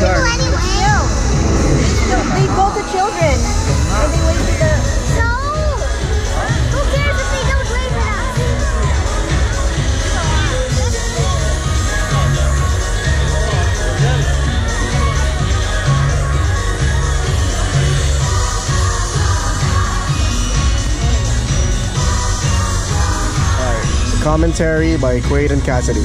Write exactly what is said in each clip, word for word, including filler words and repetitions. the dark. Anyway. They both the children. And they wait for the... No! Who cares if they don't wait for us? Alright, commentary by Quade and Cassidy.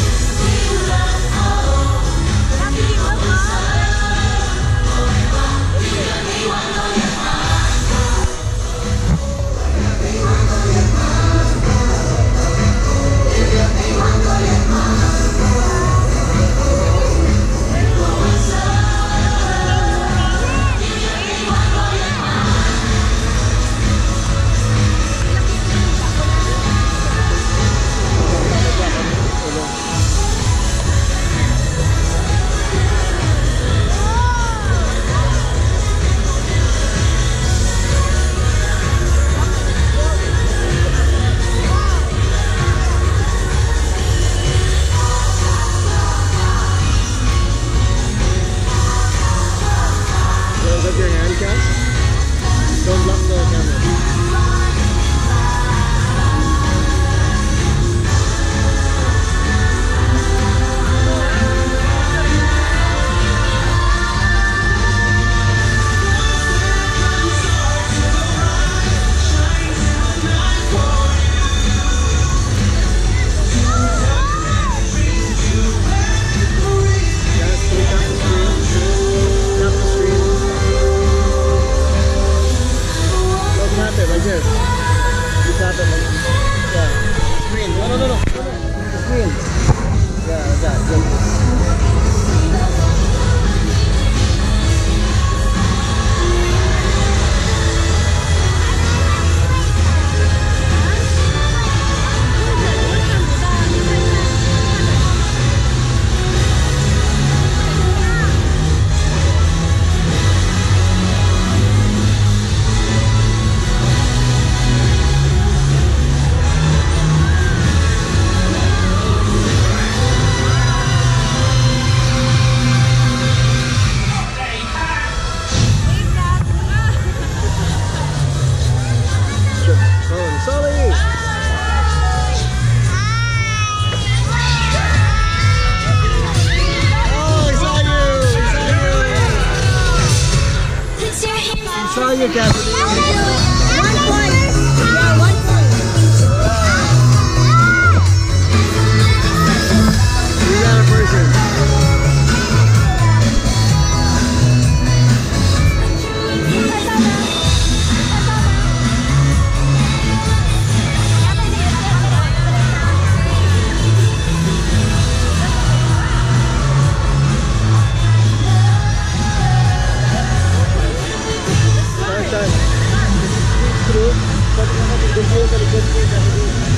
Thank you.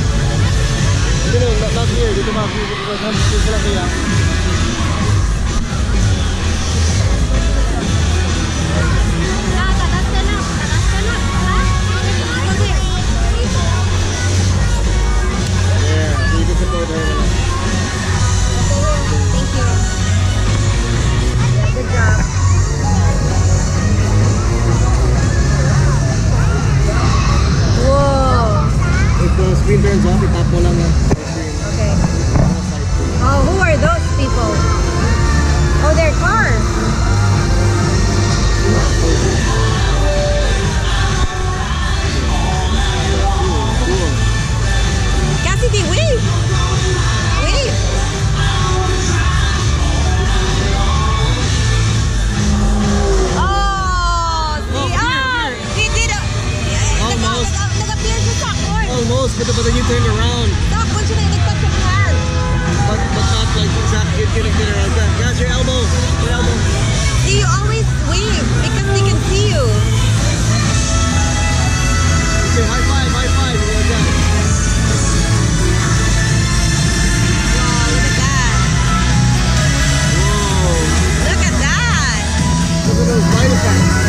sini untuk lagi gitu Mas, gitu lagi ya. But then you turned around. Stop, once you didn't touch your hand. But, but not like exactly, you didn't get around that. That's your elbow, your elbow. Do you always wave? Because they can see you. Okay, high five, high five. Like that. Wow, look at that. Whoa. Look at that. Look at those light effects.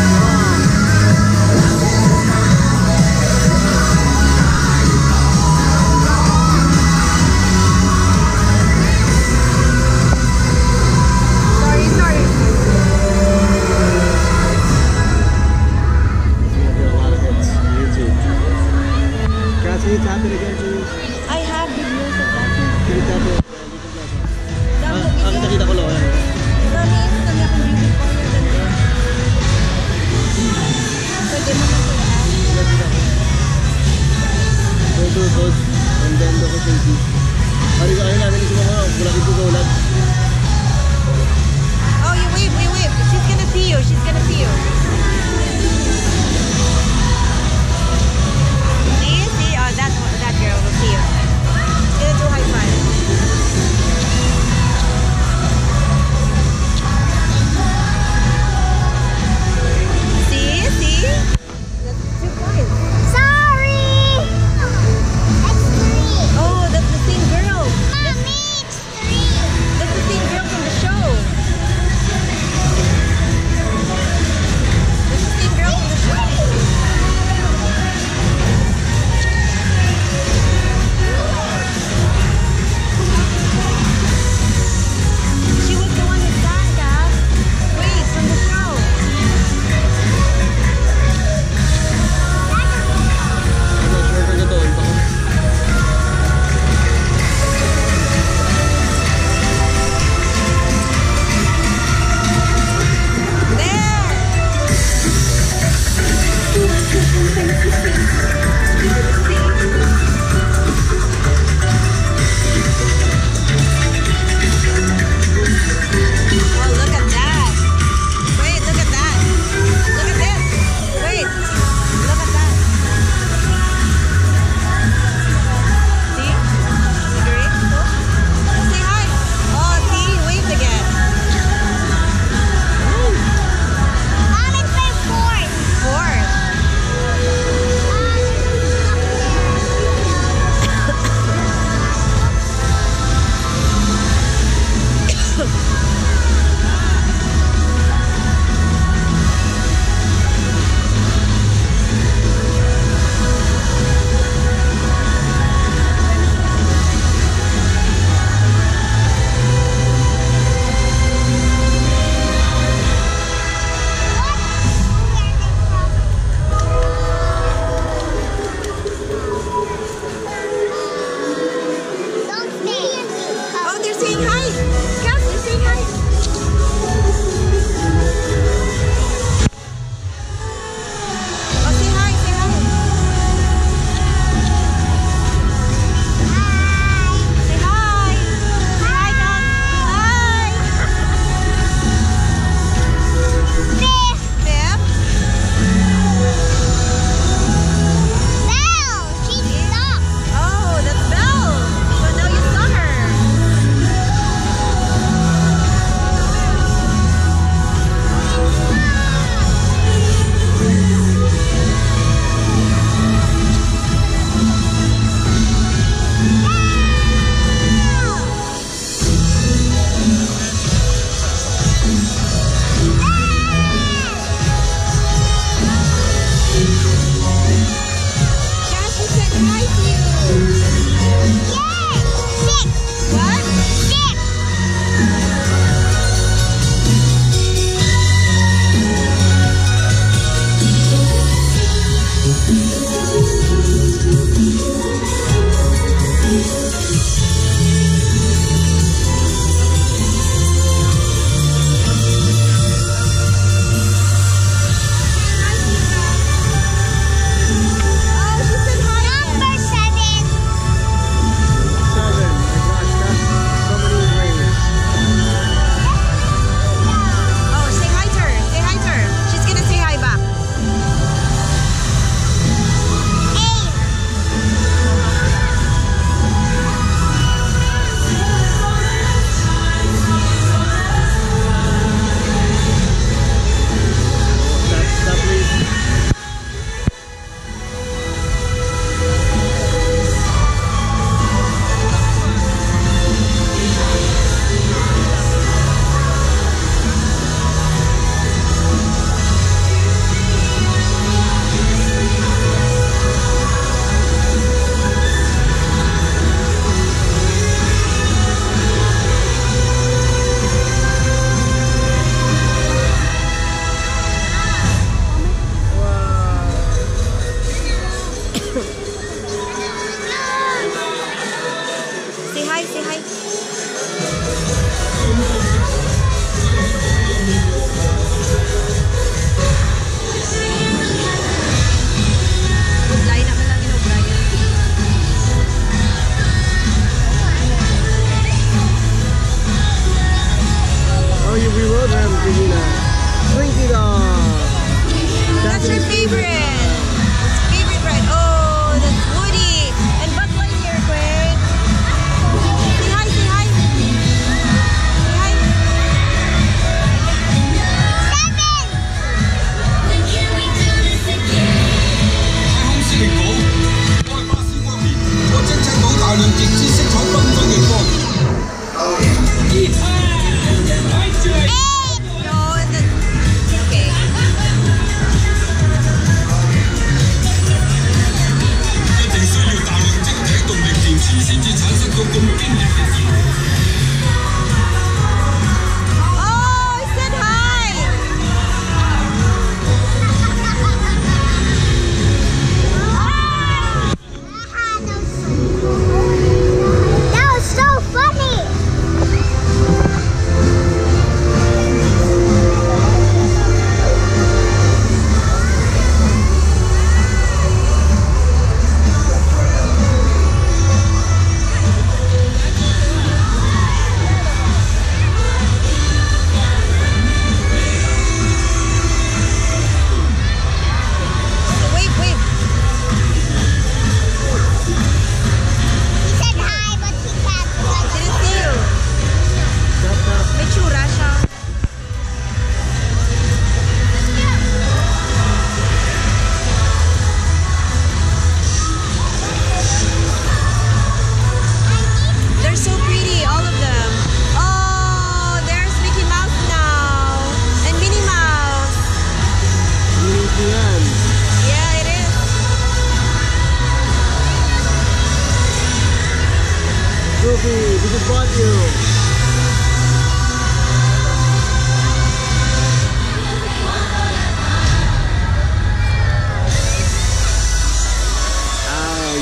is but you.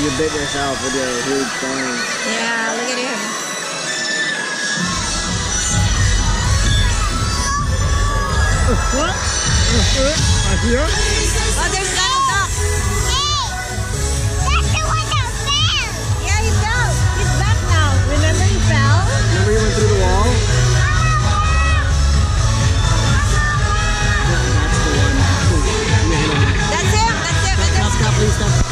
You bit yourself with your huge thing. Yeah, look at him. What? Oh, there's not a dog. Hey! That's the one that fell! Yeah, he fell. He's back now. Remember he fell? Remember he went through the wall? Yeah, that's the one. That's him! That's him! That's him! Stop, please stop.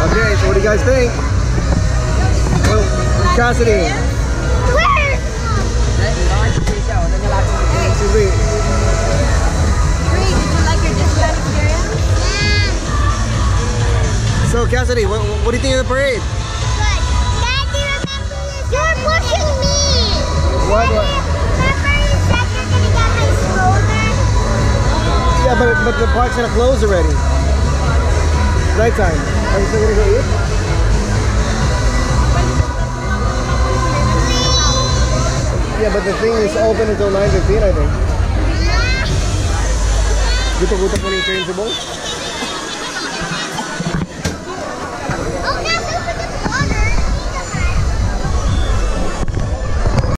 Okay, so what do you guys think? Well, Cassidy. Where? Hey. Did you like your Disneyland experience? Yeah. So Cassidy, what, what do you think of the parade? Good. Dad, do you remember you You're pushing me. What? What? Remember you said you're gonna get my stroller? Yeah, but but the park's gonna close already. Nighttime. Are you still gonna go eat? Yeah, but the thing is open until nine fifteen, I think. Gusto-gusto po ng train sa boat?